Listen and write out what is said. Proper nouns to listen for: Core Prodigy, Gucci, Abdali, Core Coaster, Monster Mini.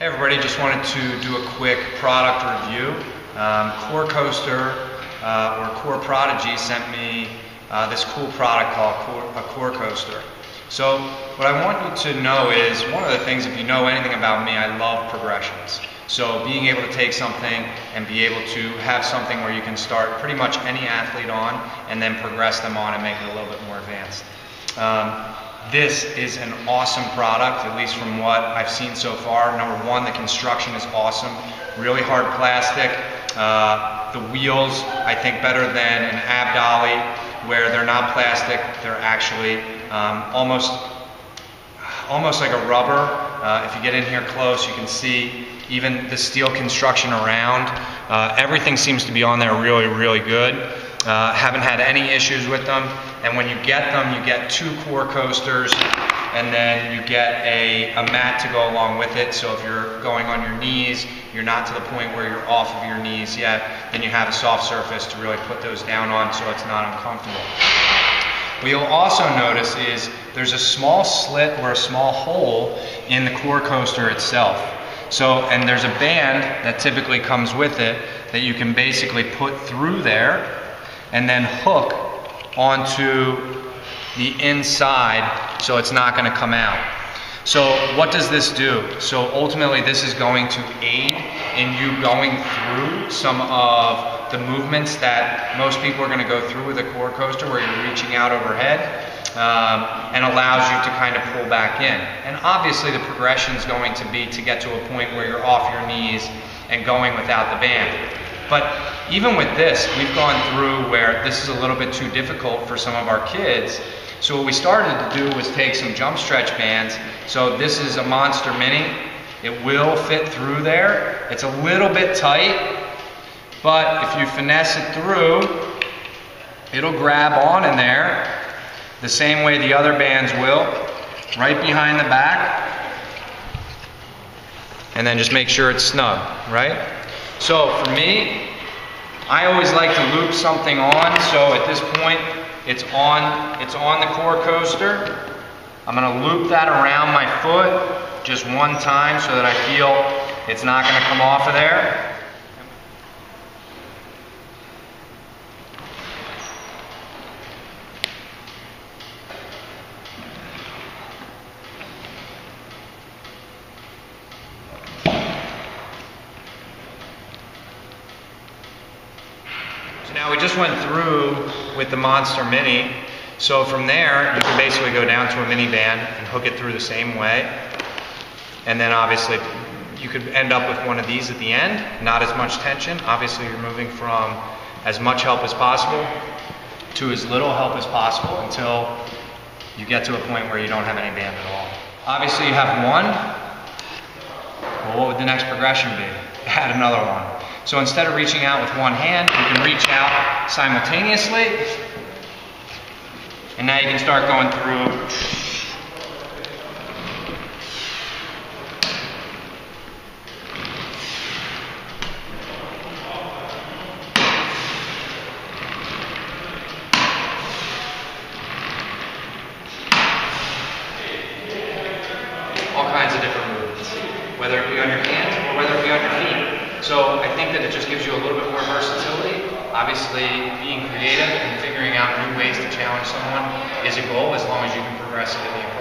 Hey everybody, just wanted to do a quick product review. Core Coaster or Core Prodigy sent me this cool product called a Core Coaster. So what I want you to know is, one of the things, if you know anything about me, I love progressions. So being able to take something and be able to have something where you can start pretty much any athlete on and then progress them on and make it a little bit more advanced. This is an awesome product, at least from what I've seen so far. Number one, the construction is awesome. Really hard plastic. The wheels, I think, better than an Abdali, where they're not plastic. They're actually almost like a rubber. If you get in here close, you can see even the steel construction around. Everything seems to be on there really, really good. Haven't had any issues with them, and when you get them, you get 2 Core Coasters, and then you get a mat to go along with it. So if you're going on your knees, you're not to the point where you're off of your knees yet, then you have a soft surface to really put those down on so it's not uncomfortable. What you'll also notice is there's a small slit or a small hole in the Core Coaster itself. So, and there's a band that typically comes with it that you can basically put through there and then hook onto the inside so it's not going to come out. So what does this do? So ultimately this is going to aid in you going through some of the movements that most people are going to go through with a Core Coaster, where you're reaching out overhead, and allows you to kind of pull back in. And obviously the progression is going to be to get to a point where you're off your knees and going without the band. But even with this, we've gone through where this is a little bit too difficult for some of our kids. So what we started to do was take some jump stretch bands. So this is a Monster Mini. It will fit through there. It's a little bit tight, but if you finesse it through, it'll grab on in there the same way the other bands will, right behind the back. And then just make sure it's snug, right? So for me, I always like to loop something on, so at this point it's on the Core Coaster. I'm going to loop that around my foot just one time so that I feel it's not going to come off of there. Now we just went through with the Monster Mini, so from there you can basically go down to a mini band and hook it through the same way, and then obviously you could end up with one of these at the end. Not as much tension, obviously you're moving from as much help as possible to as little help as possible until you get to a point where you don't have any band at all. Obviously you have one, well, what would the next progression be? Add another one. So instead of reaching out with one hand, you can reach out simultaneously, and now you can start going through. All kinds of different movements, whether it be on your hands or whether it be on your feet. So I think that it just gives you a little bit more versatility. Obviously, being creative and figuring out new ways to challenge someone is a goal, as long as you can progress it in the approach.